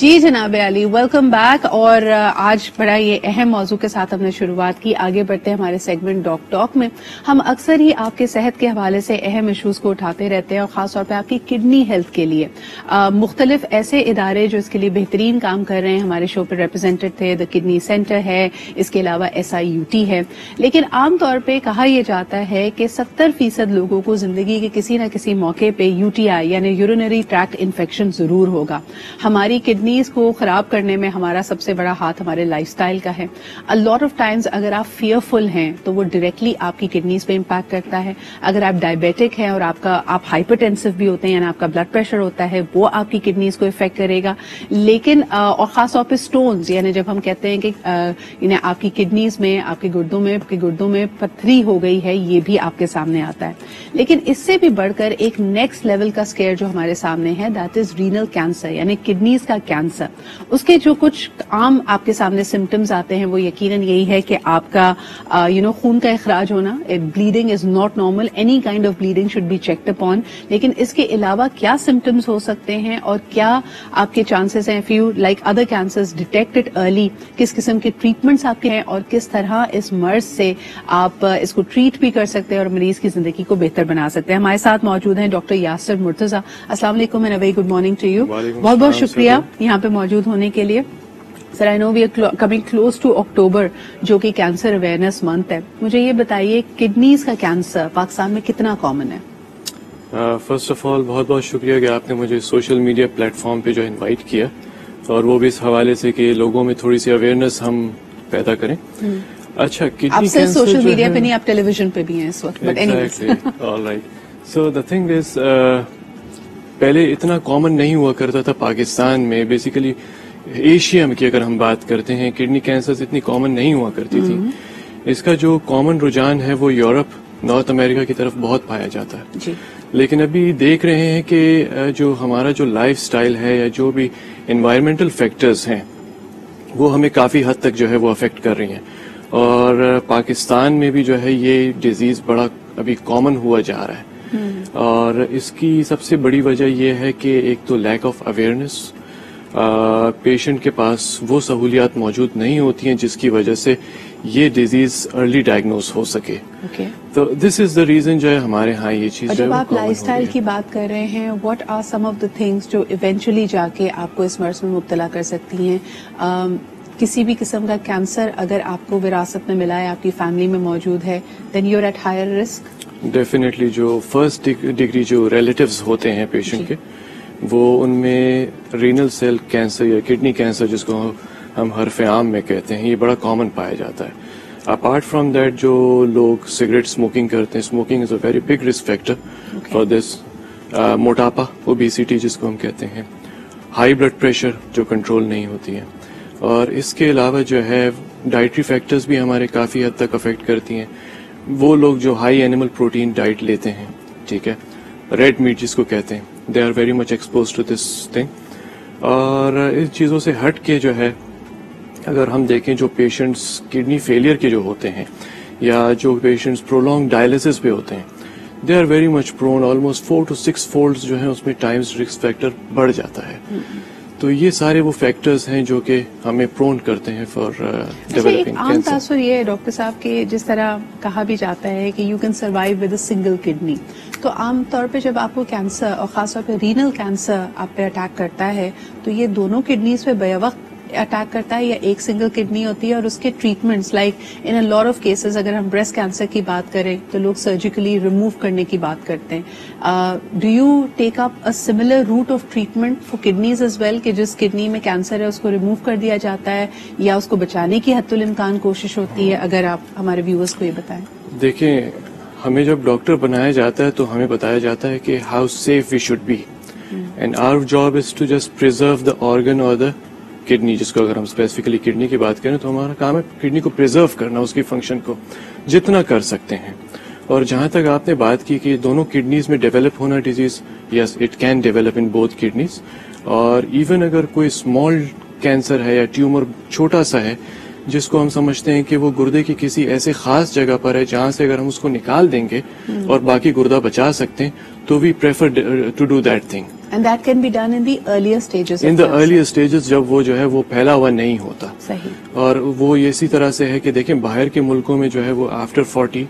जी जनाब Ali, welcome back. और आज बड़ा ये अहम मौजू के साथ हमने शुरुआत की। आगे बढ़ते हैं हमारे सेगमेंट डॉक टॉक में। हम अक्सर ही आपके सेहत के हवाले से अहम इश्यूज को उठाते रहते हैं और खासतौर पे आपकी किडनी हेल्थ के लिए मुख्तलिफ ऐसे इदारे जो इसके लिए बेहतरीन काम कर रहे हैं हमारे शो पर रिप्रेजेंटेड थे। द किडनी सेंटर है, इसके अलावा SIUT है। लेकिन आमतौर पर कहा यह जाता है कि 70% लोगों को जिंदगी के किसी न किसी मौके पर UTI यानी यूरिनरी ट्रैक्ट इन्फेक्शन जरूर होगा। हमारी किडनीज को खराब करने में हमारा सबसे बड़ा हाथ हमारे लाइफस्टाइल का है। अ लॉट ऑफ टाइम्स अगर आप फियरफुल हैं तो वो डायरेक्टली आपकी किडनीज पे इम्पैक्ट करता है। अगर आप डायबिटिक हैं और आप हाइपरटेंसिव भी होते हैं यानी आपका ब्लड प्रेशर होता है, वो आपकी किडनीज को इफेक्ट करेगा। लेकिन और खासतौर पर स्टोन्स यानी जब हम कहते हैं कि आपकी किडनीज में, आपके गुर्दों में, आपके गुर्दों में पथरी हो गई है, ये भी आपके सामने आता है। लेकिन इससे भी बढ़कर एक नेक्स्ट लेवल का स्केयर जो हमारे सामने है, दैट इज रीनल कैंसर यानी किडनीज का कैंसर। उसके जो कुछ आम आपके सामने सिम्टम्स आते हैं वो यकीनन यही है कि आपका खून का इखराज होना, bleeding is not normal, any kind of bleeding should be checked upon. लेकिन इसके अलावा क्या सिम्टम्स हो सकते हैं और क्या आपके चांसेस हैं, few like other cancers detected early, किस किस्म के ट्रीटमेंट्स आपके हैं और किस तरह इस मर्ज से आप इसको ट्रीट भी कर सकते हैं और मरीज की जिंदगी को बेहतर बना सकते हैं। हमारे साथ मौजूद हैं डॉक्टर यासिर मुर्तजा। अस्सलाम वालेकुम and a very good morning to you. बहुत बहुत शुक्रिया यहाँ पे मौजूद होने के लिए। Sir, I know we are coming close to October जो कि कैंसर अवेयरनेस मंथ है। मुझे ये बताइए, किडनीज का कैंसर पाकिस्तान में कितना कॉमन है? फर्स्ट ऑफ ऑल बहुत बहुत शुक्रिया कि आपने मुझे सोशल मीडिया प्लेटफॉर्म पे जो इनवाइट किया, और वो भी इस हवाले से कि लोगों में थोड़ी सी अवेयरनेस हम पैदा करें। अच्छा, किडनी कैंसर सोशल मीडिया पे नहीं, आप टेलीविजन पे भी हैं इस वक्त, but anyways alright. So the thing is, पहले इतना कॉमन नहीं हुआ करता था पाकिस्तान में। बेसिकली एशिया में की अगर हम बात करते हैं, किडनी कैंसर इतनी कॉमन नहीं हुआ करती थी। इसका जो कॉमन रुझान है वो यूरोप, नॉर्थ अमेरिका की तरफ बहुत पाया जाता है जी। लेकिन अभी देख रहे हैं कि जो हमारा जो लाइफस्टाइल है या जो भी एनवायरमेंटल फैक्टर्स हैं वो हमें काफ़ी हद तक जो है वो अफेक्ट कर रही हैं। और पाकिस्तान में भी जो है ये डिजीज़ बड़ा अभी कॉमन हुआ जा रहा है। और इसकी सबसे बड़ी वजह यह है कि एक तो लैक ऑफ अवेयरनेस, पेशेंट के पास वो सहूलियात मौजूद नहीं होती हैं जिसकी वजह से ये डिजीज अर्ली डायग्नोज हो सके। तो दिस इज द रीजन जो है हमारे यहाँ ये चीज। जब आप लाइफस्टाइल की बात कर रहे हैं, what are some of the things जो इवेंचुअली जाके आपको इस मर्ज में मुब्तला कर सकती हैं? किसी भी किस्म का कैंसर अगर आपको विरासत में मिला है, आपकी फैमिली में मौजूद है, then you're at higher risk. Definitely जो फर्स्ट डिग्री जो रिलेटिव्स होते हैं पेशेंट के, वो उनमें रीनल सेल कैंसर या किडनी कैंसर जिसको हम हरफे आम में कहते हैं, ये बड़ा कॉमन पाया जाता है। अपार्ट फ्रॉम दैट, जो लोग सिगरेट स्मोकिंग करते हैं, smoking is a very big risk factor for this. मोटापा, ओबेसिटी जिसको हम कहते हैं, हाई ब्लड प्रेशर जो कंट्रोल नहीं होती है, और इसके अलावा जो है डाइटरी फैक्टर्स भी हमारे काफ़ी हद तक अफेक्ट करती हैं। वो लोग जो हाई एनिमल प्रोटीन डाइट लेते हैं, ठीक है, रेड मीट जिसको कहते हैं, they are very much expose to this thing. और इन चीज़ों से हट के जो है अगर हम देखें, जो पेशेंट्स किडनी फेलियर के जो होते हैं या जो पेशेंट्स प्रोलॉन्ग डायलिसिस पे होते हैं, they are very much prone, almost 4 to 6 fold जो है उसमें टाइम्स रिस्क फैक्टर बढ़ जाता है। तो ये सारे वो फैक्टर्स हैं जो कि हमें प्रोन करते हैं फॉर डेवलपिंग कैंसर। आम तासुर ये है डॉक्टर साहब के, जिस तरह कहा भी जाता है कि you can survive with a single kidney, तो आम तौर पे जब आपको कैंसर और खासतौर पे रीनल कैंसर आप पे अटैक करता है तो ये दोनों किडनीज पे बेवक्त अटैक करता है या एक सिंगल किडनी होती है? और उसके treatments like in a lot of cases अगर हम ब्रेस्ट कैंसर की बात करें तो लोग सर्जिकली रिमूव करने की बात करते हैं। Do you take up a similar route of treatment for kidneys as well, कि जिस किडनी में कैंसर है उसको रिमूव कर दिया जाता है या उसको बचाने की हत्तुल इम्कान कोशिश होती है? अगर आप हमारे व्यूअर्स को ये बताएं। देखिए, हमें जब डॉक्टर बनाया जाता है तो हमें बताया जाता है कि how safe we should be, and our job is to just preserve the organ और द किडनी। जिसको अगर हम स्पेसिफिकली किडनी की बात करें तो हमारा काम है किडनी को प्रिजर्व करना, उसकी फंक्शन को जितना कर सकते हैं। और जहां तक आपने बात की कि दोनों किडनीज में डेवलप होना disease, yes it can develop in both kidneys. और इवन अगर कोई स्मॉल कैंसर है या ट्यूमर छोटा सा है जिसको हम समझते हैं कि वो गुर्दे की किसी ऐसे खास जगह पर है जहां से अगर हम उसको निकाल देंगे और बाकी गुर्दा बचा सकते हैं, तो we prefer to do that thing. And that can be done in the earlier stages. In the earlier stages, जब वो जो है वो फैला हुआ नहीं होता. सही. और वो इसी तरह से है कि देखें बाहर के मुल्कों में जो है वो आफ्टर 40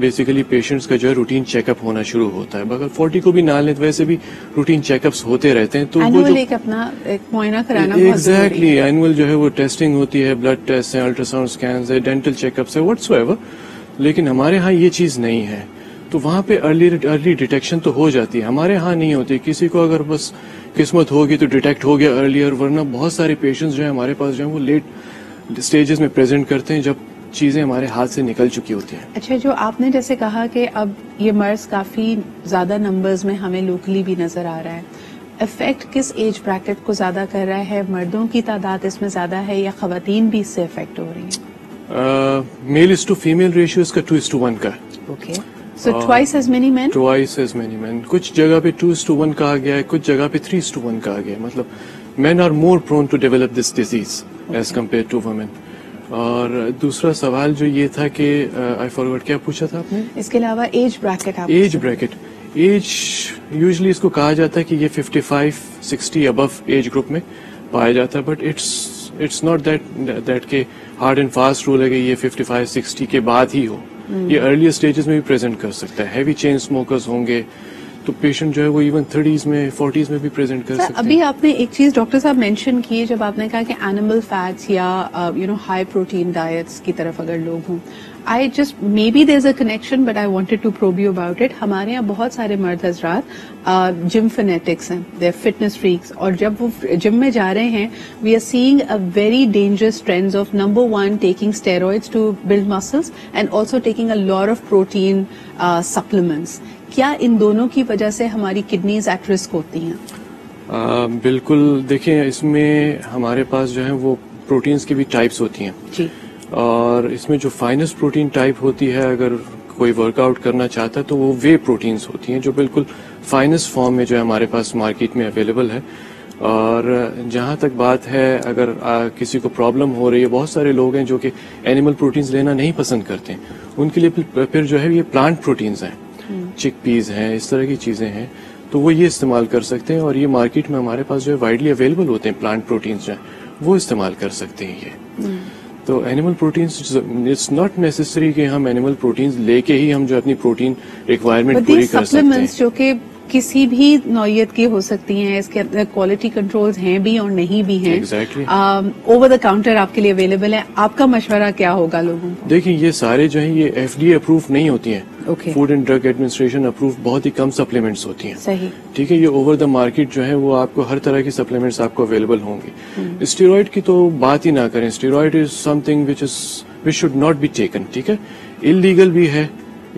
बेसिकली पेशेंट्स का जो है रूटीन चेकअप होना शुरू होता है. अगर 40 को भी ना लें तो वैसे भी रूटीन चेकअप्स होते रहते हैं. तो वो जो एक अपना एक मुआयना कराना एग्जैक्टली एनुअल जो है वो टेस्टिंग होती है, ब्लड टेस्ट है, अल्ट्रासाउंड स्कैन है, डेंटल चेकअप्स है, व्हाट्सएवर. लेकिन हमारे यहाँ ये चीज नहीं है, तो वहाँ पे अर्ली डिटेक्शन तो हो जाती है. हमारे यहाँ नहीं होती. किसी को अगर बस किस्मत होगी तो डिटेक्ट हो गया अर्लियर, वरना बहुत सारे पेशेंट्स जो है हमारे पास जो है वो लेट स्टेजेस में प्रेजेंट करते हैं जब चीजें हमारे हाथ से निकल चुकी होती हैं. अच्छा, जो आपने जैसे कहा कि अब ये मर्ज काफी ज्यादा नंबर्स में हमें लोकली भी नजर आ रहा है, इफेक्ट किस एज ब्रैकेट को ज्यादा कर रहा है? मर्दों की तादाद इसमें ज्यादा है या खवातीन भी इससे इफेक्ट हो रही है? Male is to female ratio इसका 2:1 का. Okay, so twice as many men. Twice as many men. कुछ जगह पे 2:1 कहा गया है, कुछ जगह पे 3:1 कहा गया है. मतलब men are more prone to develop this disease as compare to women. और दूसरा सवाल जो ये था कि आई फॉरवर्ड, क्या पूछा था आपने? इसके अलावा एज ब्रैकेट. आप एज ब्रैकेट, एज यूजुअली इसको कहा जाता है कि ये 55-60 अबव एज ग्रुप में पाया जाता है. बट इट्स नॉट दैट के हार्ड एंड फास्ट रूल है कि ये 55-60 के बाद ही हो. ये अर्लियर स्टेजेस में भी प्रेजेंट कर सकता है. हैवी चेन स्मोकर्स होंगे तो पेशेंट जो है वो इवन 30s में 40s में भी प्रेजेंट कर सकते हैं. अभी आपने एक चीज डॉक्टर साहब मेंशन की है जब आपने कहा कि एनिमल फैट्स या हाई प्रोटीन डाइट्स की तरफ अगर लोग हों, I just may be there is a connection but I wanted to probe you about it. हमारे यहाँ बहुत सारे मर्द हजरात जिम फेनेटिक्स हैं, देयर फिटनेस फ्रीक्स, और जब वो जिम में जा रहे हैं we are seeing a very dangerous trends of number one taking steroids to build muscles and also taking a lot of protein supplements. क्या इन दोनों की वजह से हमारी किडनीज एट रिस्क होती हैं? बिल्कुल. देखिए इसमें हमारे पास जो है वो प्रोटीन्स की भी टाइप्स होती हैं जी. और इसमें जो फाइनेस्ट प्रोटीन टाइप होती है अगर कोई वर्कआउट करना चाहता है तो वो वे प्रोटीन्स होती हैं जो बिल्कुल फाइनेस्ट फॉर्म में जो है हमारे पास मार्केट में अवेलेबल है. और जहाँ तक बात है अगर किसी को प्रॉब्लम हो रही है, बहुत सारे लोग हैं जो कि एनिमल प्रोटीन्स लेना नहीं पसंद करते, उनके लिए फिर जो है ये प्लांट प्रोटीन्स हैं, चिक पीज हैं, इस तरह की चीजें हैं, तो वो ये इस्तेमाल कर सकते हैं. और ये मार्केट में हमारे पास जो है वाइडली अवेलेबल होते हैं प्लांट प्रोटीन्स जो हैं वो इस्तेमाल कर सकते हैं. ये तो animal proteins, it's not necessary कि हम एनिमल प्रोटीन्स लेके ही हम जो अपनी प्रोटीन रिक्वायरमेंट पूरी कर सकते हैं. जो कि किसी भी नौयत की हो सकती हैं, इसके अंदर क्वालिटी कंट्रोल्स हैं भी और नहीं भी हैं. एग्जैक्टली. ओवर द काउंटर आपके लिए अवेलेबल है. आपका मशवरा क्या होगा लोगों को? देखिए ये सारे जो हैं ये FDA अप्रूव नहीं होती हैं. Food and drug administration approve बहुत ही कम सप्लीमेंट्स होती हैं. सही. ठीक है, ये ओवर द मार्केट जो है वो आपको हर तरह की सप्लीमेंट्स आपको अवेलेबल होंगी. स्टेरॉयड की तो बात ही ना करें. Steroid is something which should not be taken. ठीक है, इलीगल भी है,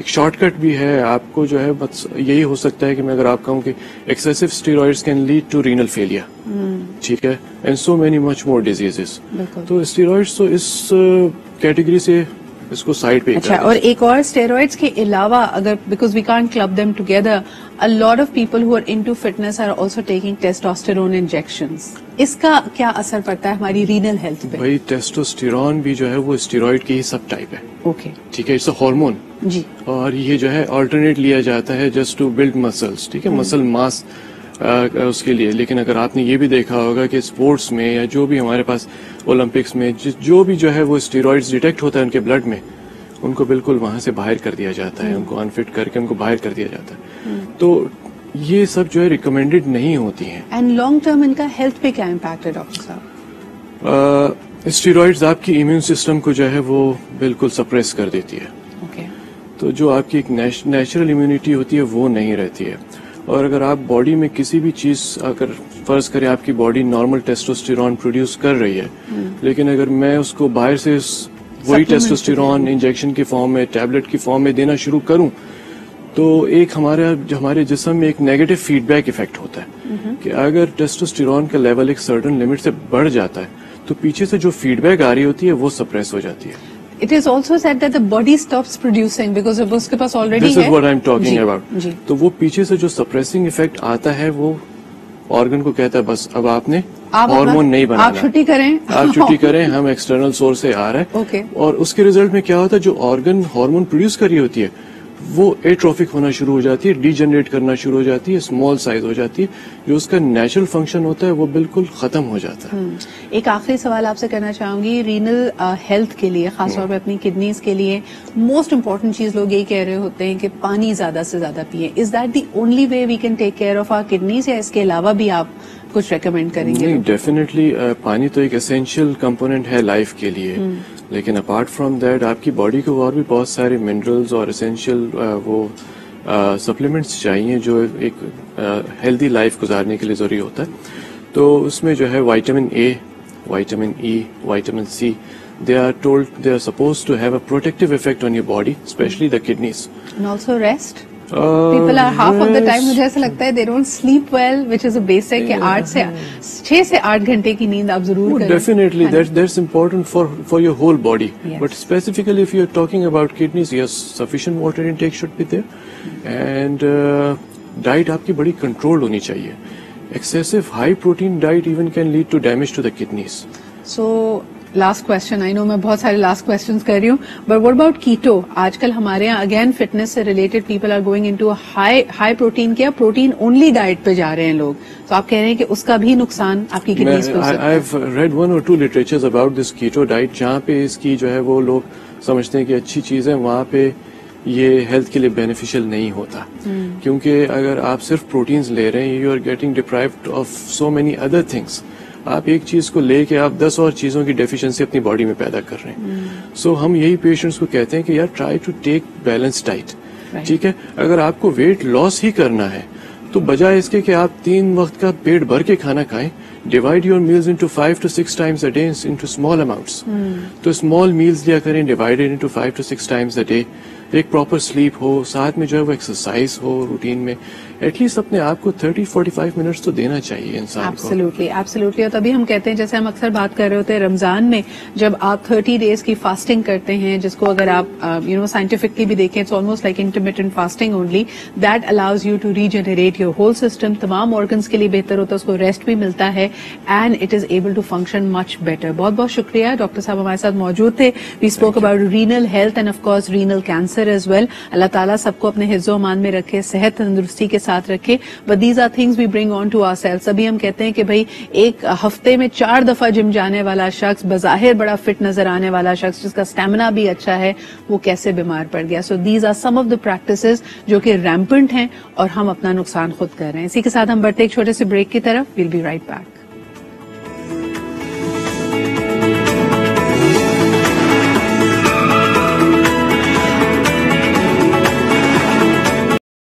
एक शॉर्टकट भी है. आपको जो है बस यही हो सकता है कि मैं अगर आप कहूँ कि excessive steroids can lead to renal failure, ठीक है, and so many much more diseases. तो स्टेरॉइड्स तो इस कैटेगरी से इसको साइड पे. अच्छा, और एक और स्टेरॉइड्स के अलावा अगर, because we can't club them together, a lot of people who are into fitness are also taking testosterone injections. इसका क्या असर पड़ता है हमारी रीनल हेल्थ पे? भाई टेस्टोस्टेरोन भी जो है वो स्टेरॉइड की ही सब टाइप है. ओके, ठीक है, इट्स अ हार्मोन जी. और ये जो है ऑल्टरनेट लिया जाता है जस्ट टू बिल्ड मसल्स, ठीक है, मसल मास उसके लिए. लेकिन अगर आपने ये भी देखा होगा कि स्पोर्ट्स में या जो भी हमारे पास ओलंपिक्स में जो भी जो है वो स्टेरॉइड्स डिटेक्ट होता है उनके ब्लड में, उनको बिल्कुल वहां से बाहर कर दिया जाता है, उनको अनफिट करके उनको बाहर कर दिया जाता है. तो ये सब जो है रिकमेंडेड नहीं होती हैं. एंड लॉन्ग टर्म इनका हेल्थ पे क्या इम्पैक्ट है डॉक्टर साहब? स्टेरॉइड्स आपकी इम्यून सिस्टम को जो है वो बिल्कुल सप्रेस कर देती है. ओके. तो जो आपकी एक नेचुरल इम्यूनिटी होती है वो नहीं रहती है. और अगर आप बॉडी में किसी भी चीज, अगर फर्ज करें आपकी बॉडी नॉर्मल टेस्टोस्टेरॉन प्रोड्यूस कर रही है, लेकिन अगर मैं उसको बाहर से वही टेस्टोस्टेरॉन इंजेक्शन की फॉर्म में, टैबलेट की फॉर्म में देना शुरू करूं, तो एक हमारे जिस्म में एक नेगेटिव फीडबैक इफेक्ट होता है कि अगर टेस्टोस्टेरॉन का लेवल एक सर्टन लिमिट से बढ़ जाता है तो पीछे से जो फीडबैक आ रही होती है वो सप्रेस हो जाती है. It is also said that the body stops producing because अब उसके पास already है. This is what I'm talking about. तो वो पीछे से जो suppressing effect आता है वो organ को कहता है बस अब आपने हार्मोन नहीं बनाना, आप छुट्टी करें, आप छुट्टी करें, हम एक्सटर्नल सोर्स से आ रहे हैं. और उसके रिजल्ट में क्या होता है, जो organ हार्मोन प्रोड्यूस कर रही होती है वो एट्रोफिक होना शुरू हो जाती है, डीजनरेट करना शुरू हो जाती है, स्मॉल साइज हो जाती है, जो उसका नेचुरल फंक्शन होता है वो बिल्कुल खत्म हो जाता है। एक आखिरी सवाल आपसे करना चाहूंगी, रीनल हेल्थ के लिए खासतौर पर अपनी किडनीज के लिए मोस्ट इम्पोर्टेंट चीज लोग यही कह रहे होते हैं कि पानी ज्यादा से ज्यादा पिए। Is that the only way we can take care of our kidneys या इसके अलावा भी आप कुछ रेकमेंड करेंगे? नहीं, डेफिनेटली पानी तो एक एसेंशियल कंपोनेंट है लाइफ के लिए, लेकिन अपार्ट फ्रॉम दैट आपकी बॉडी को और भी बहुत सारे मिनरल्स और एसेंशियल वो सप्लीमेंट्स चाहिए जो एक हेल्दी लाइफ गुजारने के लिए जरूरी होता है। तो उसमें जो है vitamin A, vitamin E, vitamin C, they are suppose to have a protective effect on your body, specially the kidneys. And also rest, people are half of the time मुझे ऐसा लगता है they don't sleep well, which is a basic है। 6 से 8 घंटे की नींद आप जरूर करें। Definitely that's important for your whole body, but specifically if you are talking about kidneys, yes, sufficient water intake should be there, and diet आपकी बड़ी कंट्रोल्ड होनी चाहिए। Excessive high protein diet even can lead to damage to the kidneys. So last question, I know मैं बहुत सारे last questions कर रही हूँ, बट व्हाट अबाउट कीटो? आजकल हमारे यहाँ अगेन फिटनेस से related people are going into high protein के, प्रोटीन ओनली डाइट पे जा रहे हैं लोग, तो आप कह रहे हैं कि उसका भी नुकसान आपकी किडनीज पे हो सकता है? आई हैव रेड 1 और 2 literatures about this keto diet, जहाँ पे इसकी जो है वो लोग समझते हैं कि अच्छी चीज है, वहाँ पे ये हेल्थ के लिए बेनिफिशियल नहीं होता, क्योंकि अगर आप सिर्फ प्रोटीन्स ले रहे हैं, you are getting deprived of so many other things. आप एक चीज को लेके आप 10 और चीजों की डेफिशिएंसी अपनी बॉडी में पैदा कर रहे हैं। सो हम यही पेशेंट्स को कहते हैं कि यार try to take balance diet, ठीक है? अगर आपको वेट लॉस ही करना है तो बजाय इसके कि आप 3 वक्त का पेट भर के खाना खाएं, divide your meals into 5 to 6 times a day into small amounts. तो स्मॉल मील्स लिया करें, divided into 5 to 6 times a day. एक प्रॉपर स्लीप हो, साथ में जो है वो एक्सरसाइज हो रूटीन में, एटलीस्ट अपने आप को 30-45 मिनट्स तो देना चाहिए इंसान को। Absolutely, absolutely. और तभी हम कहते हैं, जैसे हम अक्सर बात कर रहे होते हैं रमजान में, जब आप 30 डेज की फास्टिंग करते हैं, जिसको अगर आप यू नो साइंटिफिकली भी देखें, it's almost like intermittent fasting only, that allows you to regenerate your whole system. तमाम ऑर्गन्स के लिए बेहतर होता है, उसको रेस्ट भी मिलता है, and it is able to function much better. बहुत बहुत शुक्रिया डॉक्टर साहब हमारे साथ मौजूद थे। We spoke about renal health and of course renal cancer as well. Allah Taala सबको अपने हिज्जो अमान में रखे, सेहत तंदुरुस्ती के साथ रखे। But these are things we bring on to ourselves. अभी हम कहते हैं कि भाई एक हफ्ते में 4 दफा जिम जाने वाला शख्स, बजाहिर बड़ा फिट नजर आने वाला शख्स, जिसका स्टैमिना भी अच्छा है, वो कैसे बीमार पड़ गया? So these are some of the practices जो कि rampant हैं और हम अपना नुकसान खुद कर रहे हैं। इसी के साथ हम बढ़ते एक छोटे से ब्रेक की तरफ। We'll be right back.